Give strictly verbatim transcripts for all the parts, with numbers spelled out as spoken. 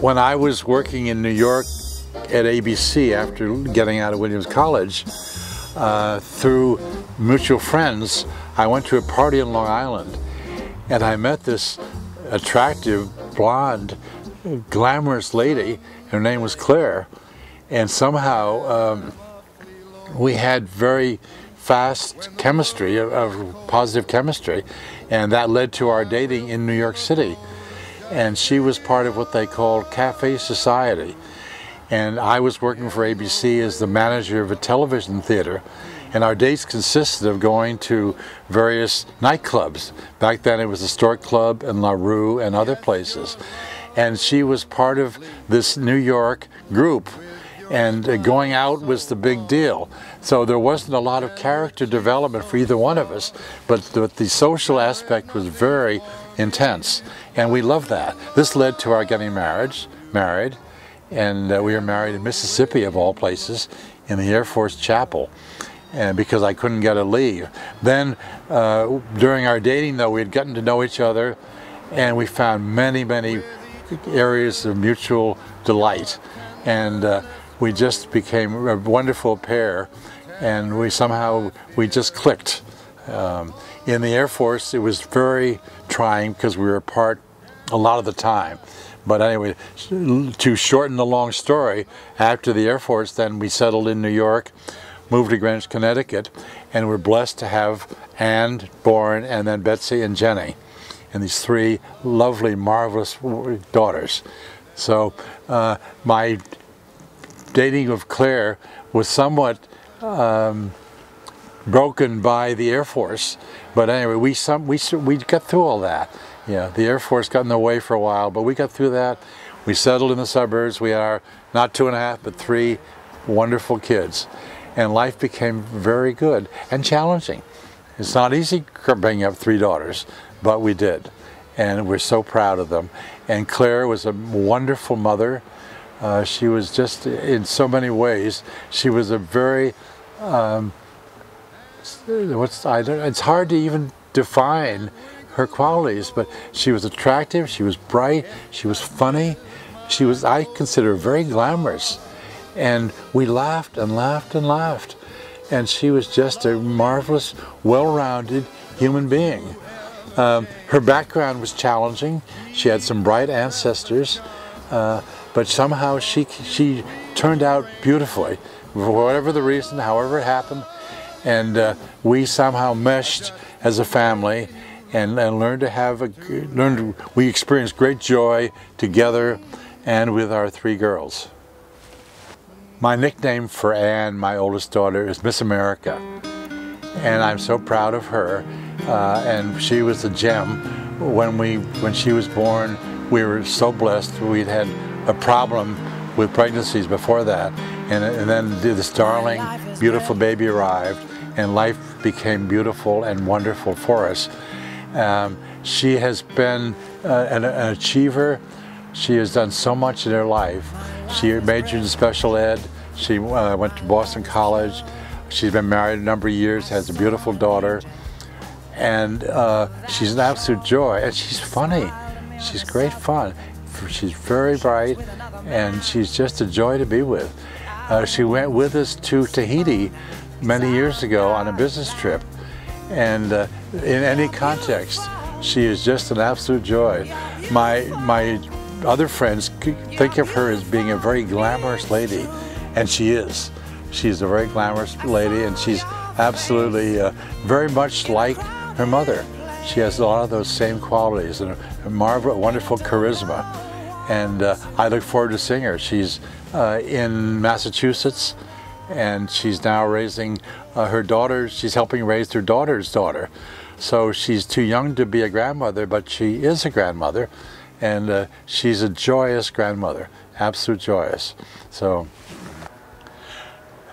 When I was working in New York at A B C after getting out of Williams College, uh, through mutual friends, I went to a party in Long Island and I met this attractive, blonde, glamorous lady. Her name was Claire, and somehow um, we had very fast chemistry, of, of positive chemistry, and that led to our dating in New York City. And she was part of what they called Cafe Society. And I was working for A B C as the manager of a television theater. And our dates consisted of going to various nightclubs. Back then it was the Stork Club and La Rue and other places. And she was part of this New York group. And going out was the big deal. So there wasn't a lot of character development for either one of us, but the, the social aspect was very intense, and we loved that. This led to our getting marriage, married, and uh, we were married in Mississippi, of all places, in the Air Force Chapel, and because I couldn't get a leave. Then, uh, during our dating, though, we had gotten to know each other, and we found many, many areas of mutual delight, and uh, we just became a wonderful pair, and we somehow, we just clicked. Um, in the Air Force, it was very trying because we were apart a lot of the time. But anyway, to shorten the long story, after the Air Force, then we settled in New York, moved to Greenwich, Connecticut, and we're blessed to have Ann, Bourne, and then Betsy and Jenny, and these three lovely, marvelous daughters. So uh, my dating of Claire was somewhat um, broken by the Air Force, but anyway, we some we we got through all that. Yeah, the Air Force got in the way for a while, but we got through that. We settled in the suburbs. We are not two and a half, but three wonderful kids, and life became very good and challenging. It's not easy bringing up three daughters, but we did, and we're so proud of them. And Claire was a wonderful mother. Uh, she was just, in so many ways, she was a very, um, what's I don't, it's hard to even define her qualities, but she was attractive, she was bright, she was funny, she was, I consider her very glamorous. And we laughed and laughed and laughed. And she was just a marvelous, well-rounded human being. Um, her background was challenging. She had some bright ancestors. Uh, But somehow she, she turned out beautifully, for whatever the reason, however it happened. And uh, we somehow meshed as a family and, and learned to have, a, learned, we experienced great joy together and with our three girls. My nickname for Anne, my oldest daughter, is Miss America. And I'm so proud of her. Uh, and she was a gem. When, we, when she was born, we were so blessed. We'd had a problem with pregnancies before that, and, and then this darling, beautiful baby arrived, and life became beautiful and wonderful for us. Um, she has been uh, an, an achiever. She has done so much in her life. She majored in special ed. She uh, went to Boston College. She's been married a number of years, has a beautiful daughter, and uh, she's an absolute joy, and she's funny. She's great fun. She's very bright, and she's just a joy to be with. Uh, she went with us to Tahiti many years ago on a business trip, and uh, in any context, she is just an absolute joy. My, my other friends think of her as being a very glamorous lady, and she is. She's a very glamorous lady, and she's absolutely uh, very much like her mother. She has a lot of those same qualities and a marvelous, wonderful charisma. And uh, I look forward to seeing her. She's uh, in Massachusetts, and she's now raising uh, her daughter. She's helping raise her daughter's daughter. So she's too young to be a grandmother, but she is a grandmother. And uh, she's a joyous grandmother, absolute joyous. So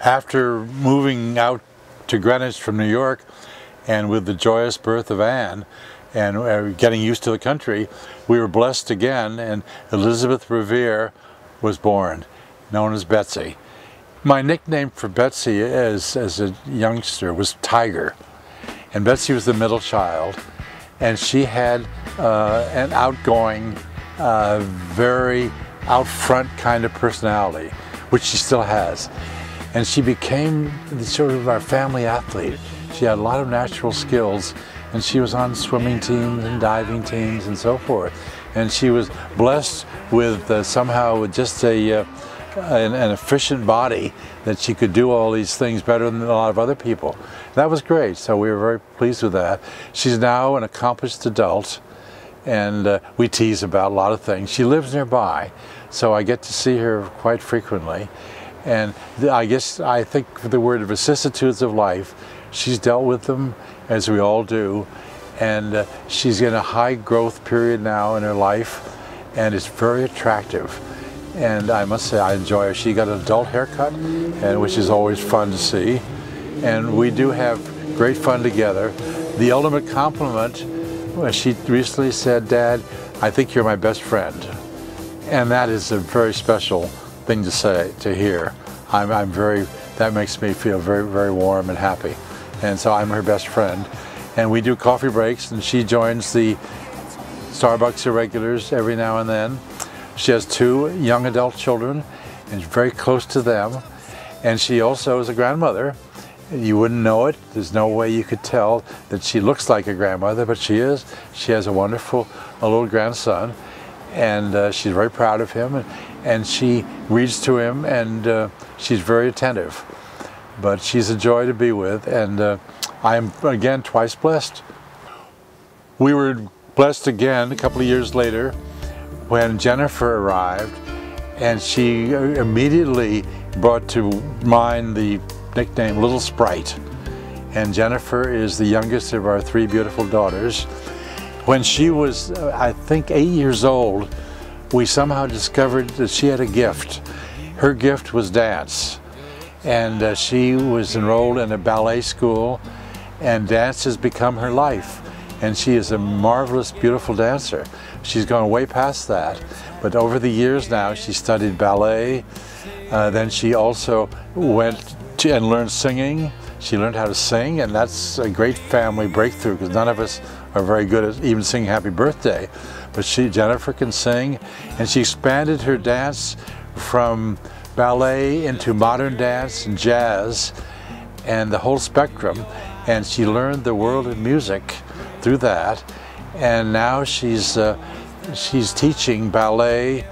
after moving out to Greenwich from New York, and with the joyous birth of Anne and uh, getting used to the country, we were blessed again, and Elizabeth Revere was born, known as Betsy. My nickname for Betsy as, as a youngster was Tiger, and Betsy was the middle child, and she had uh, an outgoing, uh, very out front kind of personality, which she still has. And she became sort of our family athlete. She had a lot of natural skills, and she was on swimming teams and diving teams and so forth. And she was blessed with uh, somehow with just a, uh, an, an efficient body that she could do all these things better than a lot of other people. And that was great, so we were very pleased with that. She's now an accomplished adult, and uh, we tease about a lot of things. She lives nearby, so I get to see her quite frequently. And I guess, I think the word vicissitudes of life, she's dealt with them, as we all do, and uh, she's in a high growth period now in her life, and it's very attractive. And I must say, I enjoy her. She got an adult haircut, and which is always fun to see. And we do have great fun together. The ultimate compliment, she recently said, "Dad, I think you're my best friend." And that is a very special thing to say, to hear. I'm, I'm very, that makes me feel very, very warm and happy. And so I'm her best friend. And we do coffee breaks, and she joins the Starbucks Irregulars every now and then. She has two young adult children, and she's very close to them. And she also is a grandmother. You wouldn't know it. There's no way you could tell that she looks like a grandmother, but she is. She has a wonderful a little grandson, and uh, she's very proud of him. And, and she reads to him, and uh, she's very attentive. But she's a joy to be with, and uh, I am, again, twice blessed. We were blessed again a couple of years later when Jennifer arrived, and she immediately brought to mind the nickname Little Sprite. And Jennifer is the youngest of our three beautiful daughters. When she was, uh, I think, eight years old, we somehow discovered that she had a gift. Her gift was dance. And uh, she was enrolled in a ballet school, and dance has become her life. And she is a marvelous, beautiful dancer. She's gone way past that. But over the years now, she studied ballet. Uh, then she also went to, and learned singing. She learned how to sing, and that's a great family breakthrough, because none of us are very good at even singing Happy Birthday. But she, Jennifer, can sing, and she expanded her dance from ballet into modern dance and jazz and the whole spectrum. And she learned the world of music through that. And now she's, uh, she's teaching ballet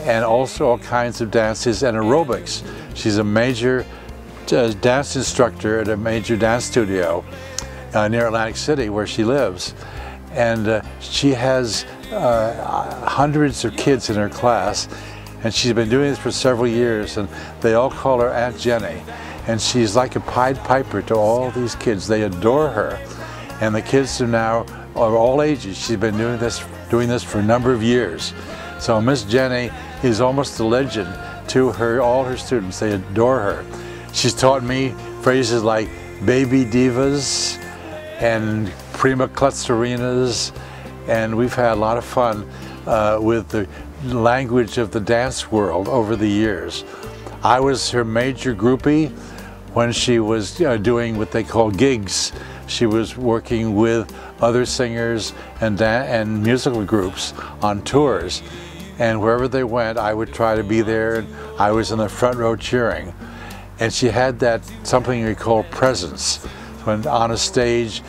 and also all kinds of dances and aerobics. She's a major uh, dance instructor at a major dance studio uh, near Atlantic City, where she lives. And uh, she has uh, hundreds of kids in her class. And she's been doing this for several years, and they all call her Aunt Jenny. And she's like a Pied Piper to all these kids. They adore her. And the kids are now of all ages. She's been doing this, doing this for a number of years. So Miss Jenny is almost a legend to her, all her students. They adore her. She's taught me phrases like baby divas and prima clustarinas. And we've had a lot of fun uh, with the language of the dance world over the years. I was her major groupie when she was you know, doing what they call gigs. She was working with other singers and, and musical groups on tours. And wherever they went, I would try to be there, and I was in the front row cheering. And she had that something we call presence. When on a stage,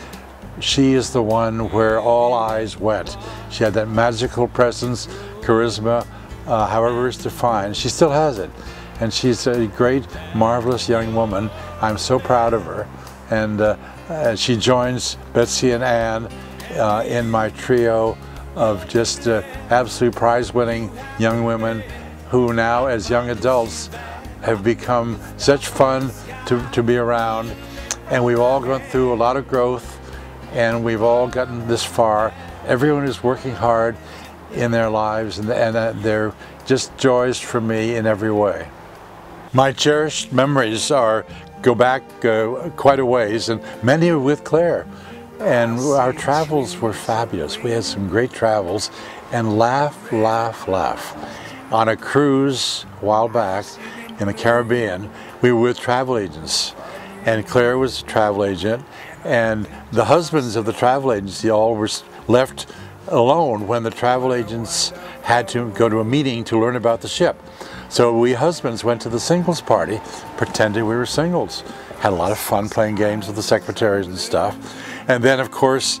she is the one where all eyes went. She had that magical presence, charisma, uh, however it's defined. She still has it. And she's a great, marvelous young woman. I'm so proud of her. And uh, uh, she joins Betsy and Ann uh, in my trio of just uh, absolute prize-winning young women who now, as young adults, have become such fun to, to be around. And we've all gone through a lot of growth, and we've all gotten this far. Everyone is working hard in their lives, and, and uh, they're just joys for me in every way. My cherished memories are go back uh, quite a ways, and many are with Claire. And our travels were fabulous. We had some great travels, and laugh, laugh, laugh. On a cruise a while back in the Caribbean, we were with travel agents, and Claire was a travel agent, and the husbands of the travel agency all were left alone when the travel agents had to go to a meeting to learn about the ship. So we husbands went to the singles party, pretending we were singles. Had a lot of fun playing games with the secretaries and stuff. And then, of course,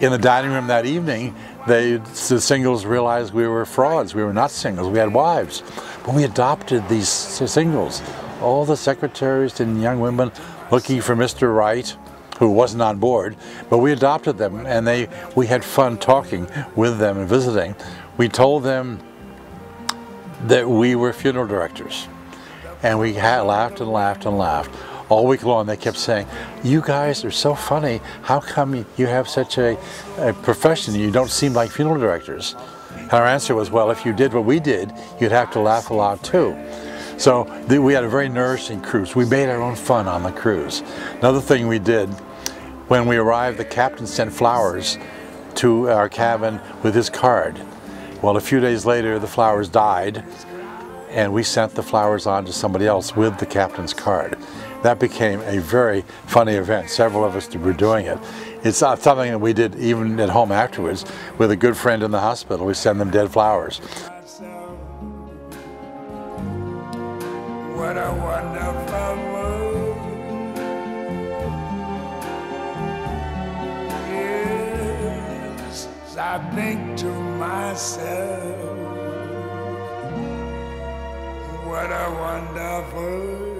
in the dining room that evening, they, the singles realized we were frauds. We were not singles, we had wives. But we adopted these singles. All the secretaries and young women looking for Mister Right, who wasn't on board, but we adopted them, and they we had fun talking with them and visiting. We told them that we were funeral directors, and we had, laughed and laughed and laughed. All week long they kept saying, you guys are so funny, how come you have such a, a profession, you don't seem like funeral directors? And our answer was, well, if you did what we did, you'd have to laugh a lot too. So the, we had a very nourishing cruise. We made our own fun on the cruise. Another thing we did, when we arrived, the captain sent flowers to our cabin with his card. Well, a few days later, the flowers died, and we sent the flowers on to somebody else with the captain's card. That became a very funny event. Several of us were doing it. It's not something that we did even at home afterwards. With a good friend in the hospital, we send them dead flowers. What a wonderful world. Yes, I think to myself, what a wonderful